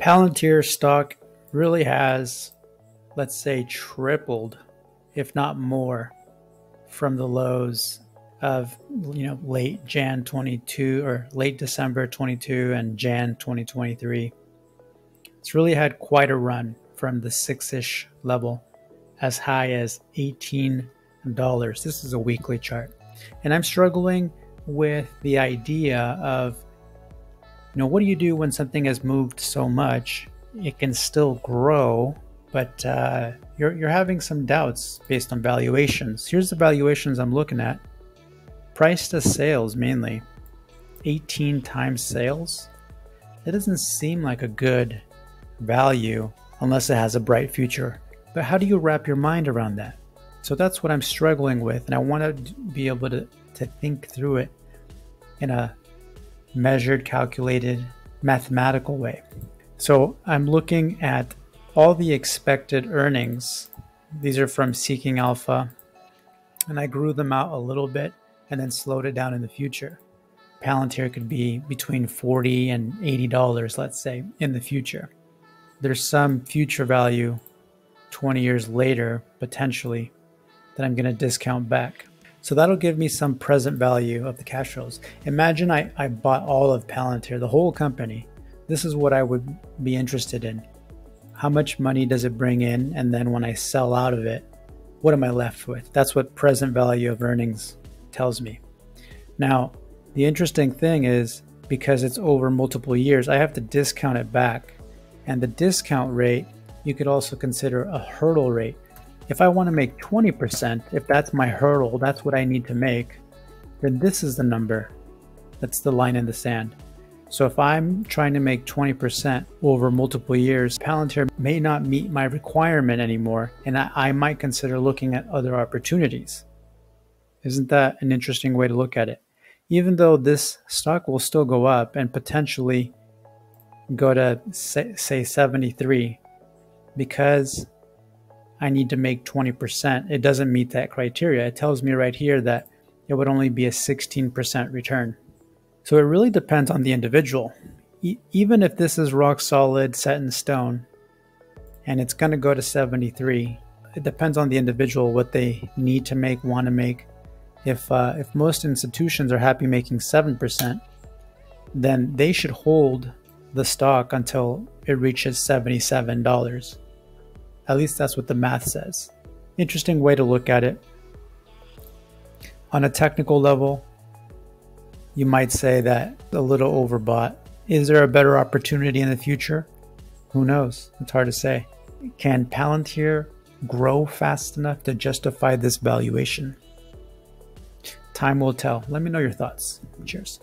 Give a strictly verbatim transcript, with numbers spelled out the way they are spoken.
Palantir stock really has, let's say, tripled, if not more, from the lows of, you know, late Jan twenty-two or late December twenty-two and Jan twenty twenty-three. It's really had quite a run from the six-ish level as high as eighteen dollars. This is a weekly chart. And I'm struggling with the idea of, you know, what do you do when something has moved so much? It can still grow, but uh, you're, you're having some doubts based on valuations. Here's the valuations I'm looking at. Price to sales mainly, eighteen times sales. That doesn't seem like a good value unless it has a bright future. But how do you wrap your mind around that? So that's what I'm struggling with, and I want to be able to, to think through it in a measured, calculated, mathematical way. So I'm looking at all the expected earnings. These are from Seeking Alpha, and I grew them out a little bit and then slowed it down in the future. Palantir could be between forty dollars and eighty dollars, let's say, in the future. There's some future value twenty years later, potentially, that I'm going to discount back. So that'll give me some present value of the cash flows. Imagine I, I bought all of Palantir, the whole company. This is what I would be interested in. How much money does it bring in? And then when I sell out of it, what am I left with? That's what present value of earnings tells me. Now, the interesting thing is, because it's over multiple years, I have to discount it back. And the discount rate, you could also consider a hurdle rate. If I want to make twenty percent, if that's my hurdle, that's what I need to make, then this is the number. That's the line in the sand. So if I'm trying to make twenty percent over multiple years, Palantir may not meet my requirement anymore, and I, I might consider looking at other opportunities. Isn't that an interesting way to look at it? Even though this stock will still go up and potentially go to say, say seventy-three, because I need to make twenty percent, it doesn't meet that criteria. It tells me right here that it would only be a sixteen percent return. So it really depends on the individual. E- even if this is rock solid, set in stone, and it's going to go to seventy-three, it depends on the individual, what they need to make, want to make. If, uh, if most institutions are happy making seven percent, then they should hold the stock until it reaches seventy-seven dollars. At least that's what the math says. Interesting way to look at it. On a technical level, you might say that a little overbought. Is there a better opportunity in the future? Who knows? It's hard to say. Can Palantir grow fast enough to justify this valuation? Time will tell. Let me know your thoughts. Cheers.